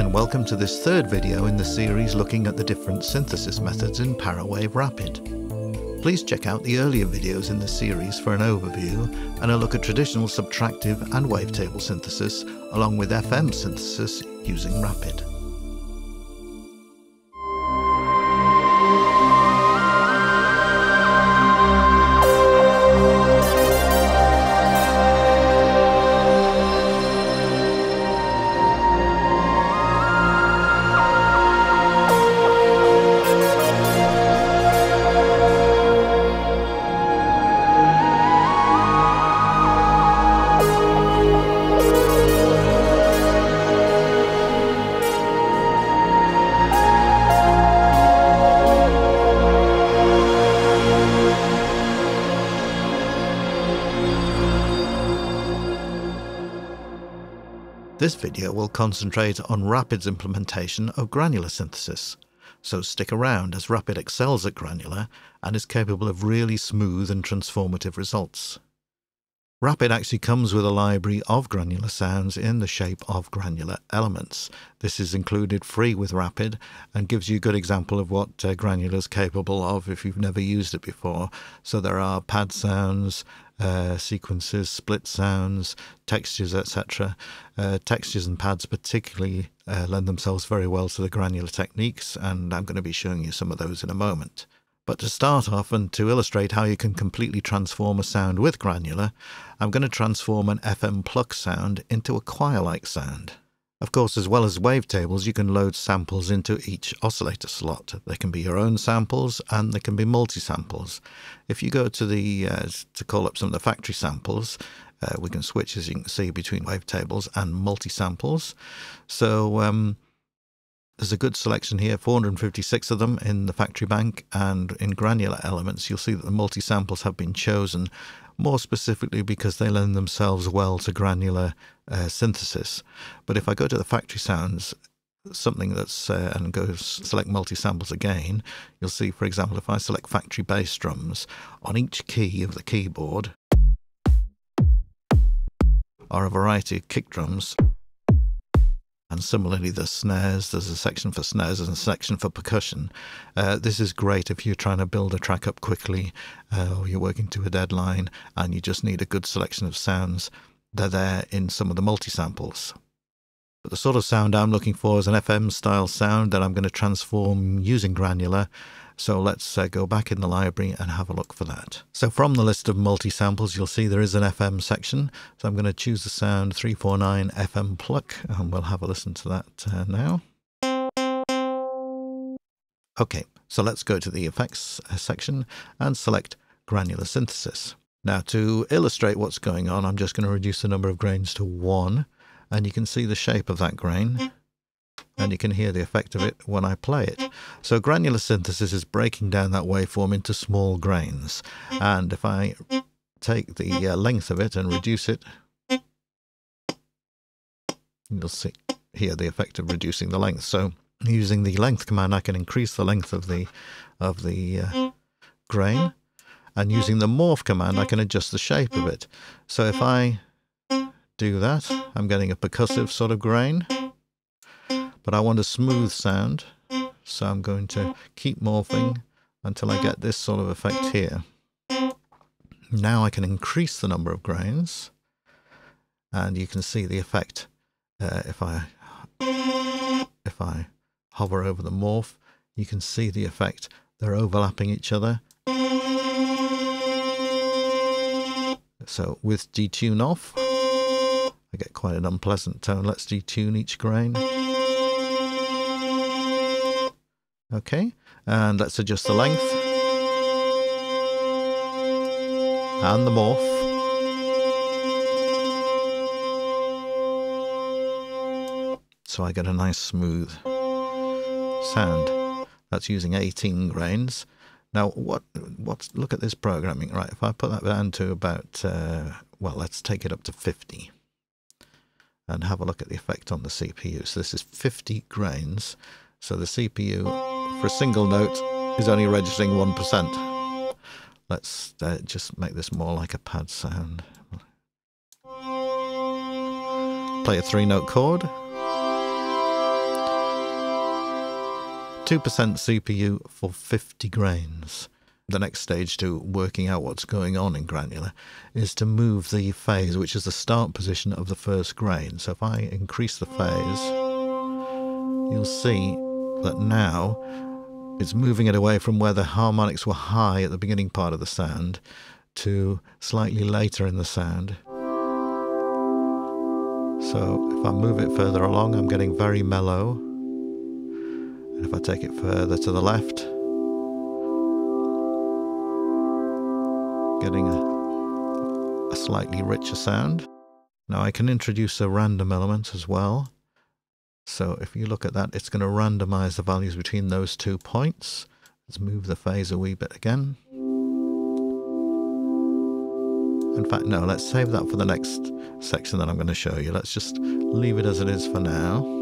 and welcome to this third video in the series looking at the different synthesis methods in Parawave Rapid. Please check out the earlier videos in the series for an overview and a look at traditional subtractive and wavetable synthesis along with FM synthesis using Rapid. This video will concentrate on Rapid's implementation of granular synthesis, so stick around as Rapid excels at granular and is capable of really smooth and transformative results. Rapid actually comes with a library of granular sounds in the shape of granular elements. This is included free with Rapid and gives you a good example of what granular is capable of if you've never used it before. So there are pad sounds, sequences, split sounds, textures, etc. Textures and pads particularly lend themselves very well to the granular techniques, and I'm going to be showing you some of those in a moment. But to start off and to illustrate how you can completely transform a sound with granular, I'm going to transform an FM pluck sound into a choir-like sound. Of course, as well as wavetables, you can load samples into each oscillator slot. They can be your own samples and they can be multi-samples. If you go to the to call up some of the factory samples, we can switch, as you can see, between wavetables and multi-samples. So there's a good selection here, 456 of them in the factory bank, and in granular elements you'll see that the multi-samples have been chosen more specifically because they lend themselves well to granular synthesis. But if I go to the factory sounds, something that's, and go select multi-samples again, you'll see, for example, if I select factory bass drums, on each key of the keyboard are a variety of kick drums, and similarly the snares, there's a section for snares and a section for percussion. This is great if you're trying to build a track up quickly or you're working to a deadline and you just need a good selection of sounds. They're there in some of the multi-samples. But the sort of sound I'm looking for is an FM style sound that I'm going to transform using granular. So let's go back in the library and have a look for that. So from the list of multi-samples, you'll see there is an FM section. So I'm going to choose the sound 349 FM pluck, and we'll have a listen to that now. Okay, so let's go to the effects section and select granular synthesis. Now to illustrate what's going on, I'm just going to reduce the number of grains to 1, and you can see the shape of that grain. And you can hear the effect of it when I play it. So granular synthesis is breaking down that waveform into small grains. And if I take the length of it and reduce it, you'll see here the effect of reducing the length. So using the length command, I can increase the length of the grain. And using the morph command, I can adjust the shape of it. So if I do that, I'm getting a percussive sort of grain. But I want a smooth sound, so I'm going to keep morphing until I get this sort of effect here. Now I can increase the number of grains, and you can see the effect if I hover over the morph. You can see the effect. They're overlapping each other. So with detune off, I get quite an unpleasant tone. Let's detune each grain. Okay, and let's adjust the length and the morph, so I get a nice smooth sound. That's using 18 grains. Now what's look at this programming, right? If I put that down to about well, let's take it up to 50 and have a look at the effect on the CPU. So this is 50 grains. So the CPU for a single note is only registering 1%. Let's just make this more like a pad sound. Play a 3-note chord. 2% CPU for 50 grains. The next stage to working out what's going on in granular is to move the phase, which is the start position of the first grain. So if I increase the phase, you'll see that now it's moving it away from where the harmonics were high at the beginning part of the sound to slightly later in the sound. So if I move it further along, I'm getting very mellow. And if I take it further to the left, getting a slightly richer sound. Now I can introduce a random element as well. So if you look at that, it's going to randomize the values between those 2 points. Let's move the phase a wee bit again. In fact, no, let's save that for the next section that I'm going to show you. Let's just leave it as it is for now.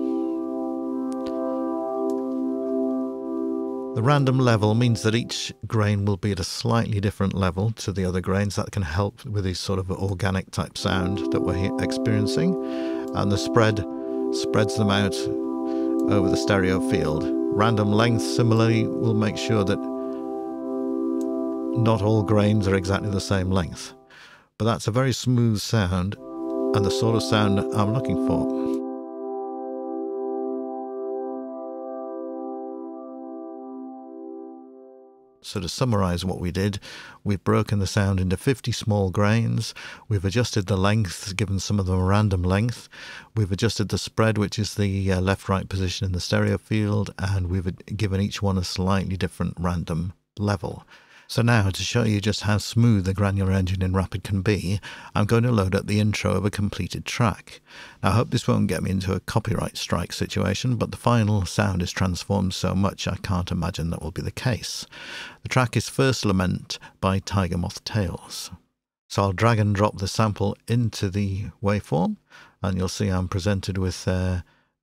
The random level means that each grain will be at a slightly different level to the other grains. That can help with this sort of organic type sound that we're experiencing. And the spread spreads them out over the stereo field. Random length similarly will make sure that not all grains are exactly the same length. But that's a very smooth sound and the sort of sound I'm looking for. So to summarise what we did, we've broken the sound into 50 small grains, we've adjusted the length, given some of them a random length, we've adjusted the spread, which is the left-right position in the stereo field, and we've given each one a slightly different random level. So now, to show you just how smooth the granular engine in Rapid can be, I'm going to load up the intro of a completed track. Now, I hope this won't get me into a copyright strike situation, but the final sound is transformed so much I can't imagine that will be the case. The track is First Lament by Tiger Moth Tales. So I'll drag and drop the sample into the waveform, and you'll see I'm presented with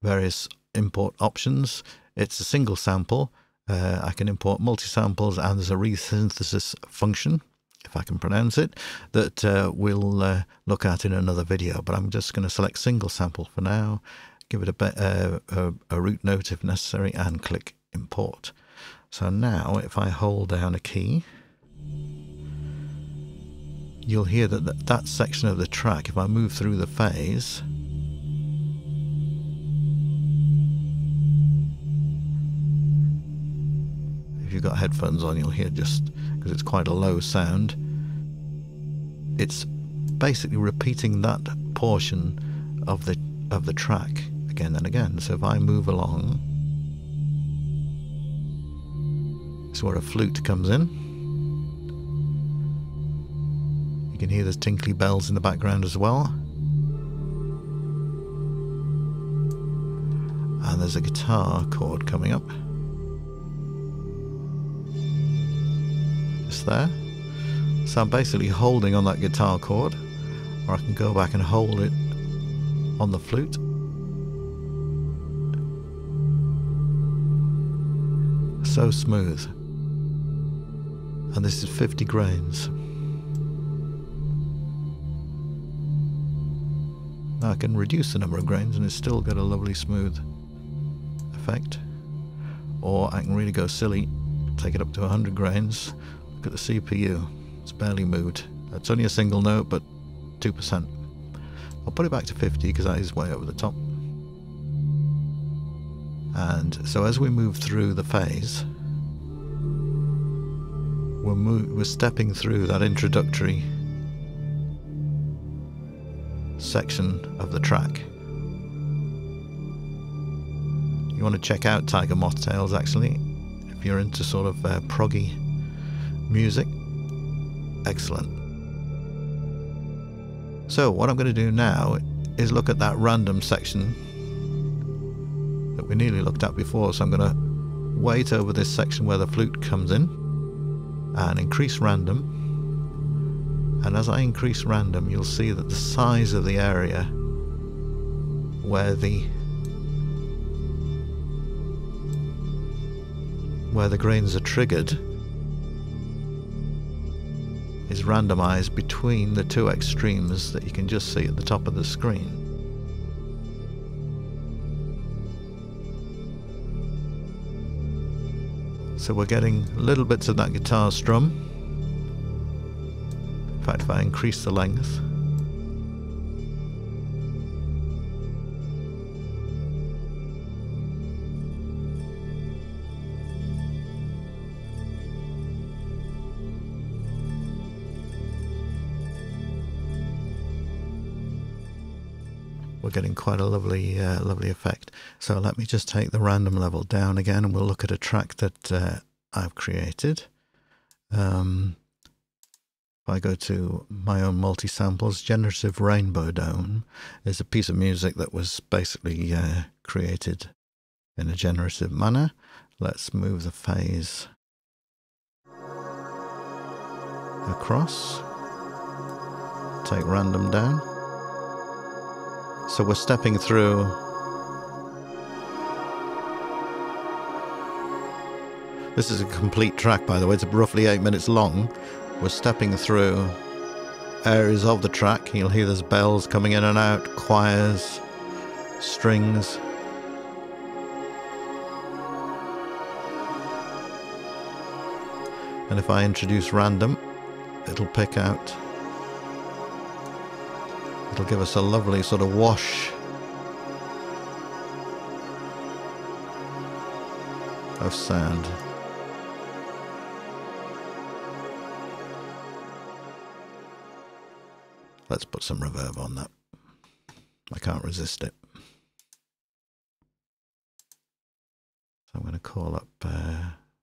various import options. It's a single sample. I can import multi-samples, and there's a resynthesis function, if I can pronounce it, that we'll look at in another video. But I'm just going to select single sample for now, give it a root note if necessary, and click import. So now if I hold down a key, you'll hear that that section of the track, if I move through the phase, you've got headphones on, you'll hear, just because it's quite a low sound, it's basically repeating that portion of the track again and again. So if I move along, it's where a flute comes in. You can hear those tinkly bells in the background as well, and there's a guitar chord coming up there. So I'm basically holding on that guitar chord, or I can go back and hold it on the flute. So smooth. And this is 50 grains. Now I can reduce the number of grains and it's still got a lovely smooth effect. Or I can really go silly, take it up to 100 grains. At the CPU, it's barely moved. It's only a single note, but 2%. I'll put it back to 50 because that is way over the top. And so as we move through the phase, we're stepping through that introductory section of the track. You want to check out Tiger Moth Tales, actually, if you're into sort of proggy music. Excellent. So what I'm going to do now is look at that random section that we nearly looked at before. So I'm going to wait over this section where the flute comes in and increase random. And as I increase random, you'll see that the size of the area where the grains are triggered is randomized between the two extremes that you can just see at the top of the screen. So we're getting little bits of that guitar strum. In fact, if I increase the length. We're getting quite a lovely, lovely effect. So let me just take the random level down again, and we'll look at a track that I've created. If I go to my own multi-samples, Generative Rainbow Dome is a piece of music that was basically created in a generative manner. Let's move the phase across, take random down. So we're stepping through . This is a complete track, by the way. It's roughly 8 minutes long. We're stepping through areas of the track. You'll hear there's bells coming in and out, choirs, strings. And if I introduce random, it'll pick out. It'll give us a lovely sort of wash of sound. Let's put some reverb on that. I can't resist it. So I'm going to call up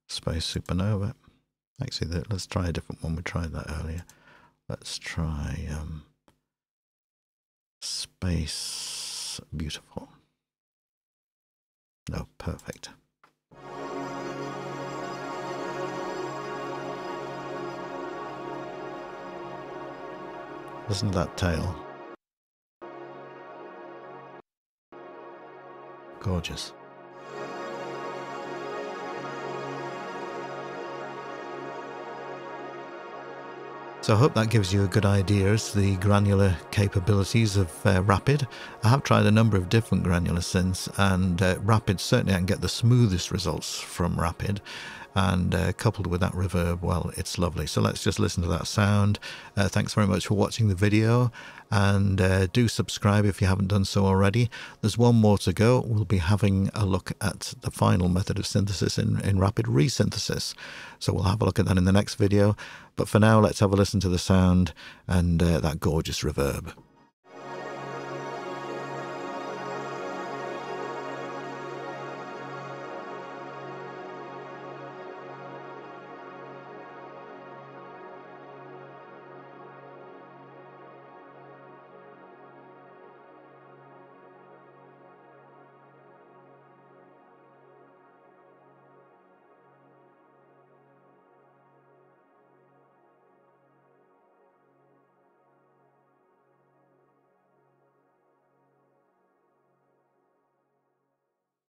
Space Supernova. Actually, let's try a different one. We tried that earlier. Let's try... Space Beautiful. No, perfect. Listen to that tail. Gorgeous. So I hope that gives you a good idea as to the granular capabilities of Rapid. I have tried a number of different granular synths, and Rapid, certainly I can get the smoothest results from Rapid, and coupled with that reverb, well, it's lovely. So let's just listen to that sound. Thanks very much for watching the video, and do subscribe if you haven't done so already. There's one more to go. We'll be having a look at the final method of synthesis in Rapid, resynthesis. So we'll have a look at that in the next video. But for now, let's have a listen to the sound and that gorgeous reverb.